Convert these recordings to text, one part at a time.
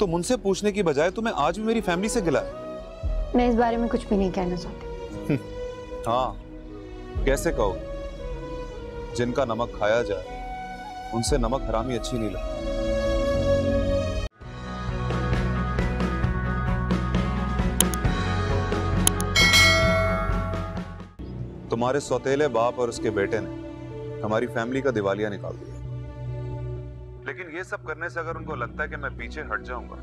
तो मुझसे पूछने की बजाय तुम्हें आज भी मेरी फैमिली से गिला है। मैं इस बारे में कुछ भी नहीं कहना चाहती। हाँ, कैसे कहोगे? जिनका नमक खाया जाए उनसे नमक हरामी अच्छी नहीं लगती। तुम्हारे सौतेले बाप और उसके बेटे ने हमारी फैमिली का दिवालिया निकाल दिया, लेकिन ये सब करने से अगर उनको लगता है कि मैं पीछे हट जाऊंगा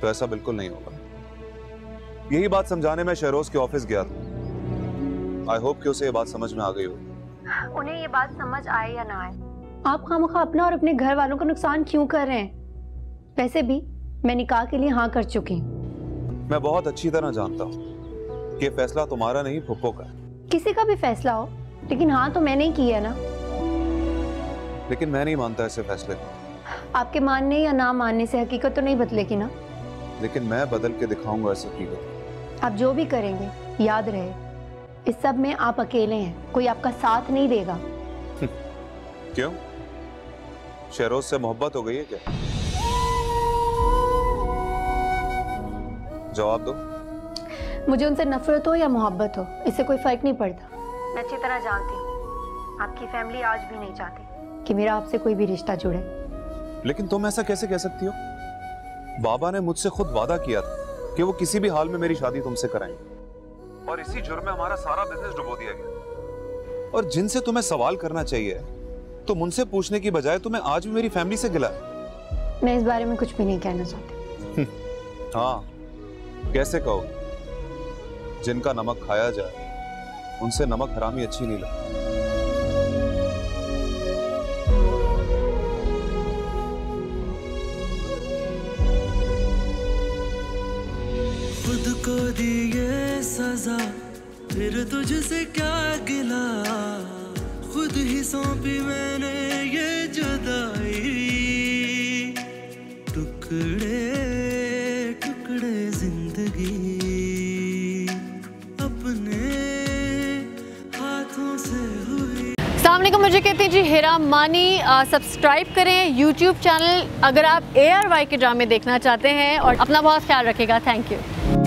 तो ऐसा बिल्कुल नहीं होगा। यही बात समझाने में शहरोज के ऑफिस गया था। आई होप कि उसे ये बात समझ में आ गई होगी। उन्हें ये बात समझ आए या ना आए, आप खामखा अपना और अपने घर वालों का नुकसान क्यों कर रहे हैं? वैसे भी मैं निकाह के लिए हाँ कर चुकी हूँ। मैं बहुत अच्छी तरह जानता हूँ कि फैसला तुम्हारा नहीं फुप्पो का। किसी का भी फैसला हो, लेकिन हाँ तो मैंने ही किया ना। लेकिन मैं नहीं मानता ऐसे फैसले को। आपके मानने या ना मानने से हकीकत तो नहीं बदलेगी ना। लेकिन मैं बदल के दिखाऊंगा ऐसी हकीकत। आप जो भी करेंगे याद रहे इस सब में आप अकेले हैं, कोई आपका साथ नहीं देगा। क्यों? शहरोज से मोहब्बत हो गई है क्या? जवाब दो। मुझे उनसे नफरत हो या मोहब्बत हो, इससे कोई फर्क नहीं पड़ता। मैं अच्छी तरह जानती हूँ आपकी फैमिली आज भी नहीं चाहती कि मेरा आपसे कोई भी रिश्ता जुड़े। लेकिन तुम ऐसा कैसे कह सकती हो? बाबा ने मुझसे खुद वादा किया था कि वो किसी भी हाल में मेरी शादी तुमसे कराएंगे, और इसी जुर्म में हमारा सारा बिजनेस डुबो दिया गया। और जिनसे तुम्हें सवाल करना चाहिए तो मुझसे पूछने की बजाय तुम्हें आज भी मेरी फैमिली से गिला है। मैं इस बारे में कुछ भी नहीं कहना चाहती। हाँ, कैसे कहोगे? जिनका नमक खाया जाए उनसे नमक हरामी अच्छी नहीं लगती। खुद को दिए सजा फिर तुझसे क्या गिला, खुद ही सौंपी मैंने ये जुदाई। टुकड़े टुकड़े जिंदगी अपने हाथों से हुई। अस्सलामुअलैकुम, मुझे कहते हैं जी हीरा मानी। सब्सक्राइब करें यूट्यूब चैनल अगर आप ARY के ड्रामे देखना चाहते हैं, और अपना बहुत ख्याल रखिएगा। Thank you.